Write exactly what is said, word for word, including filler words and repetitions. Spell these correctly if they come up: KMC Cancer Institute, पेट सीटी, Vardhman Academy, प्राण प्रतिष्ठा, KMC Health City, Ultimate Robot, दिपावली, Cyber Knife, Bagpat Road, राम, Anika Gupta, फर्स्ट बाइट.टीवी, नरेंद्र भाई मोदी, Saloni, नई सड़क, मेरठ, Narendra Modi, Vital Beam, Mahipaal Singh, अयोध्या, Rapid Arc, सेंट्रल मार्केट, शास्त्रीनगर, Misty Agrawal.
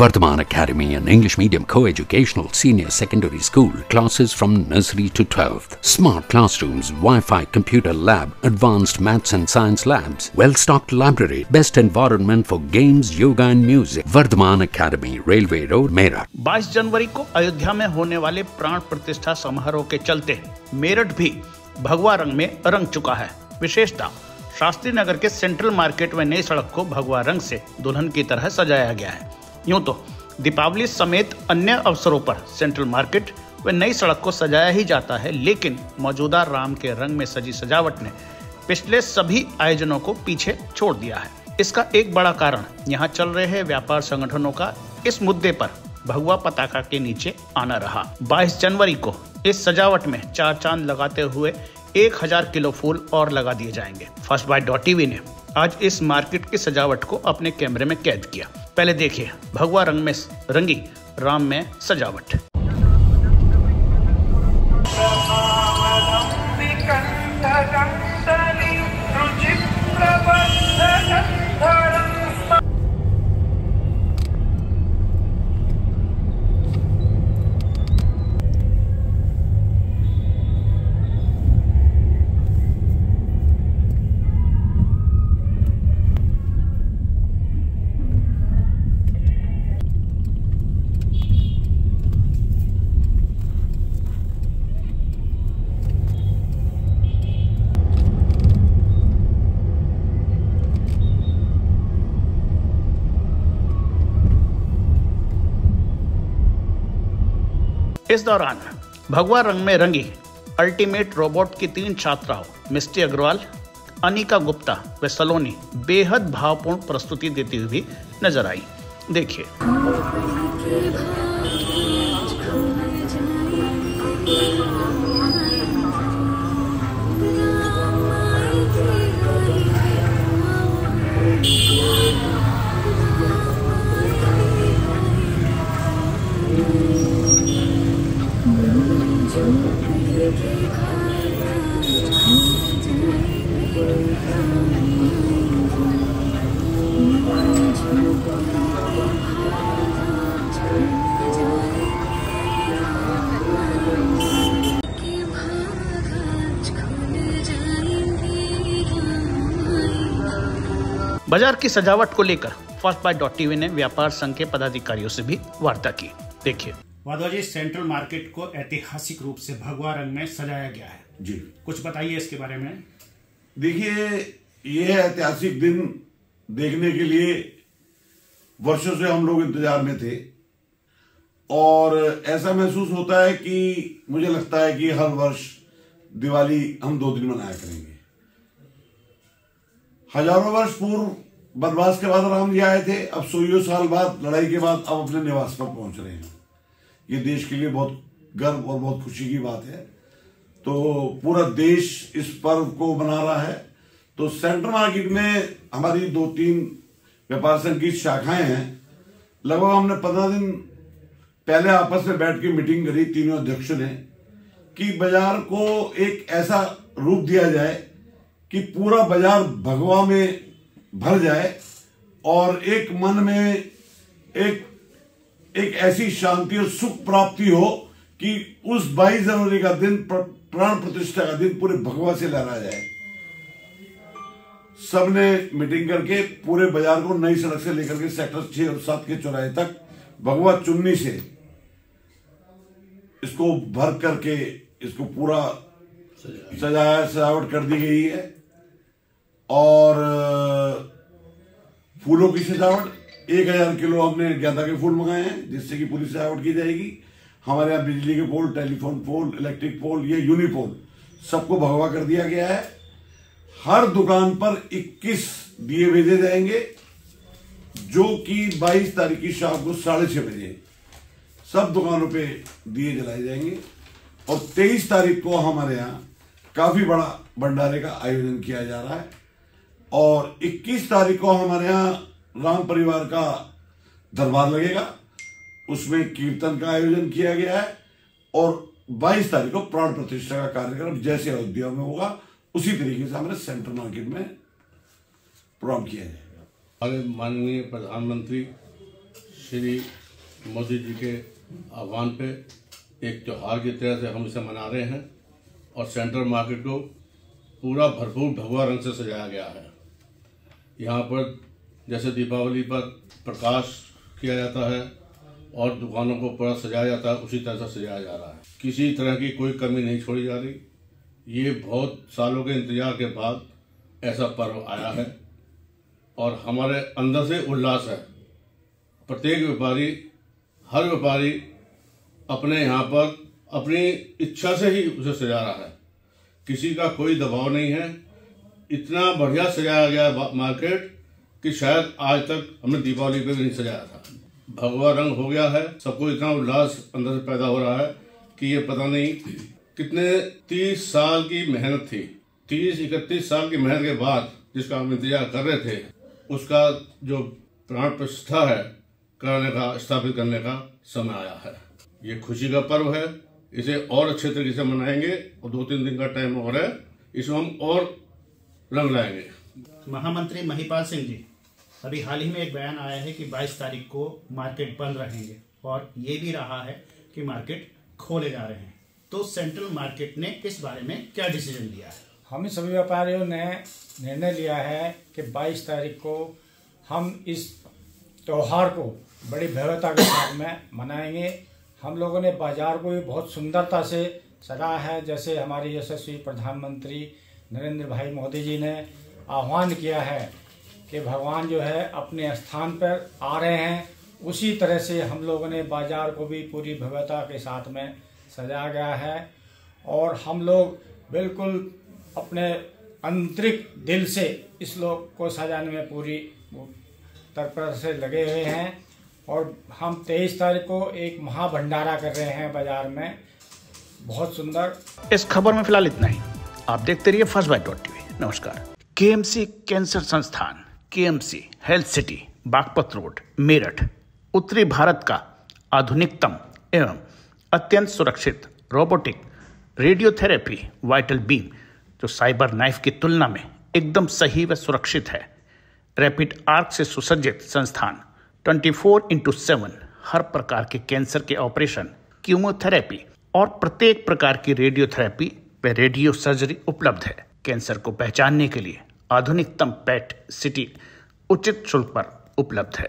Vardhman Academy, an English medium co-educational senior secondary school, classes from nursery to twelfth, smart classrooms, Wi-Fi computer lab, advanced maths and science labs, well-stocked library, best environment for games, yoga and music. Vardhman Academy, Railway Road, Meerut. बाईस जनवरी को अयोध्या में होने वाले प्राण प्रतिष्ठा समारोह के चलते मेरठ भी भगवा रंग में रंग चुका है। विशेषता शास्त्री नगर के सेंट्रल मार्केट में नई सड़क को भगवा रंग से दुल्हन की तरह सजाया गया है। यूं तो दीपावली समेत अन्य अवसरों पर सेंट्रल मार्केट व नई सड़क को सजाया ही जाता है, लेकिन मौजूदा राम के रंग में सजी सजावट ने पिछले सभी आयोजनों को पीछे छोड़ दिया है। इसका एक बड़ा कारण यहां चल रहे व्यापार संगठनों का इस मुद्दे पर भगवा पताका के नीचे आना रहा। बाईस जनवरी को इस सजावट में चार चांद लगाते हुए एक हजार किलो फूल और लगा दिए जाएंगे। फर्स्ट बाइट डॉट टीवी ने आज इस मार्केट की सजावट को अपने कैमरे में कैद किया। पहले देखिए भगवा रंग में रंगी राम में सजावट। इस दौरान भगवा रंग में रंगी अल्टीमेट रोबोट की तीन छात्राओं मिस्टी अग्रवाल, अनिका गुप्ता व सलोनी बेहद भावपूर्ण प्रस्तुति देती हुई नजर आई। देखिए बाजार की सजावट को लेकर फर्स्ट बाइट डॉट टीवी ने व्यापार संघ के पदाधिकारियों से भी वार्ता की। देखिए वाधवा जी, सेंट्रल मार्केट को ऐतिहासिक रूप से भगवा रंग में सजाया गया है जी, कुछ बताइए इसके बारे में। देखिए ये ऐतिहासिक दिन देखने के लिए वर्षों से हम लोग इंतजार में थे और ऐसा महसूस होता है कि मुझे लगता है कि हर वर्ष दिवाली हम दो दिन मनाया करेंगे। हजारों वर्ष पूर्व वनवास के बाद राम जी आए थे, अब सौ साल बाद लड़ाई के बाद अब अपने निवास पर पहुंच रहे हैं। ये देश के लिए बहुत गर्व और बहुत खुशी की बात है। तो पूरा देश इस पर्व को मना रहा है। तो सेंट्रल मार्केट में हमारी दो तीन व्यापार संघ की शाखाएं हैं। लगभग हमने पंद्रह दिन पहले आपस में बैठ के मीटिंग करी तीनों अध्यक्षों ने कि बाजार को एक ऐसा रूप दिया जाए कि पूरा बाजार भगवा में भर जाए और एक मन में एक एक ऐसी शांति और सुख प्राप्ति हो कि उस बाईस जनवरी का दिन, प्राण प्रतिष्ठा का दिन पूरे भगवा से लहरा जाए। सबने मीटिंग करके पूरे बाजार को नई सड़क से लेकर के सेक्टर छह और सात के चौराहे तक भगवा चुन्नी से इसको भर करके इसको पूरा सजाया सजावट कर दी गई है और फूलों की सजावट एक हजार किलो हमने गेंदा के फूल मंगाए हैं जिससे कि पूरी सजावट की जाएगी। हमारे यहाँ बिजली के पोल, टेलीफोन पोल, इलेक्ट्रिक पोल, ये यूनिपोल सबको भगवा कर दिया गया है। हर दुकान पर इक्कीस दिए भेजे जाएंगे जो कि बाईस तारीख की शाम को साढ़े छः बजे सब दुकानों पे दिए जलाए जाएंगे और तेईस तारीख को हमारे यहाँ काफ़ी बड़ा भंडारे का आयोजन किया जा रहा है और इक्कीस तारीख को हमारे यहाँ राम परिवार का दरबार लगेगा, उसमें कीर्तन का आयोजन किया गया है और बाईस तारीख को प्राण प्रतिष्ठा का कार्यक्रम जैसे अयोध्या में होगा उसी तरीके से हमारे सेंट्रल मार्केट में प्रोग्राम किया जाएगा। हमारे माननीय प्रधानमंत्री श्री मोदी जी के आह्वान पे एक त्यौहार की तरह से हम इसे मना रहे हैं और सेंट्रल मार्केट को पूरा भरपूर भगवा रंग से सजाया गया है। यहाँ पर जैसे दीपावली पर प्रकाश किया जाता है और दुकानों को पूरा सजाया जाता है, उसी तरह से सजाया जा रहा है। किसी तरह की कोई कमी नहीं छोड़ी जा रही। ये बहुत सालों के इंतजार के बाद ऐसा पर्व आया है और हमारे अंदर से उल्लास है। प्रत्येक व्यापारी, हर व्यापारी अपने यहाँ पर अपनी इच्छा से ही उसे सजा रहा है, किसी का कोई दबाव नहीं है। इतना बढ़िया सजाया गया मार्केट कि शायद आज तक हमने दीपावली पे भी नहीं सजाया था। भगवा रंग हो गया है, सबको इतना उल्लास अंदर से पैदा हो रहा है कि ये पता नहीं कितने तीस साल की मेहनत थी, तीस इकतीस साल की मेहनत के बाद जिसका हम इंतजार कर रहे थे, उसका जो प्राण प्रतिष्ठा है कराने का, स्थापित करने का समय आया है। ये खुशी का पर्व है, इसे और अच्छे तरीके से मनाएंगे और दो तीन दिन का टाइम और है, इसमें हम और रंग लाएंगे। महामंत्री महिपाल सिंह जी, अभी हाल ही में एक बयान आया है कि बाईस तारीख को मार्केट बंद रहेंगे और ये भी रहा है कि मार्केट खोले जा रहे हैं, तो सेंट्रल मार्केट ने इस बारे में क्या डिसीजन लिया है? हम सभी व्यापारियों ने निर्णय लिया है कि बाईस तारीख को हम इस त्यौहार को बड़ी भव्यता के साथ में मनाएंगे। हम लोगों ने बाजार को भी बहुत सुंदरता से सजाया है, जैसे हमारे यशस्वी प्रधानमंत्री नरेंद्र भाई मोदी जी ने आह्वान किया है कि भगवान जो है अपने स्थान पर आ रहे हैं, उसी तरह से हम लोगों ने बाजार को भी पूरी भव्यता के साथ में सजाया गया है। और हम लोग बिल्कुल अपने आंतरिक दिल से इस लोग को सजाने में पूरी तत्परता से लगे हुए हैं। और हम तेईस तारीख को एक महाभंडारा कर रहे हैं बाजार में, बहुत सुंदर। इस खबर में फिलहाल इतना ही। आप देखते रहिए फर्स्ट बाइट डॉट टीवी। नमस्कार। केएमसी कैंसर संस्थान, KMC health city, Baghpat road, मेरठ, उत्तरी भारत का आधुनिकतम एवं अत्यंत सुरक्षित रोबोटिक रेडियोथेरेपी वाइटल बीम, जो साइबर नाइफ की तुलना में एकदम सही व सुरक्षित है, रैपिड आर्क से सुसज्जित संस्थान चौबीस इंटू सात हर प्रकार के कैंसर के ऑपरेशन, कीमोथेरेपी और प्रत्येक प्रकार की रेडियोथेरेपी व रेडियो सर्जरी उपलब्ध है। कैंसर को पहचानने के लिए आधुनिकतम पेट सीटी उचित शुल्क पर उपलब्ध है।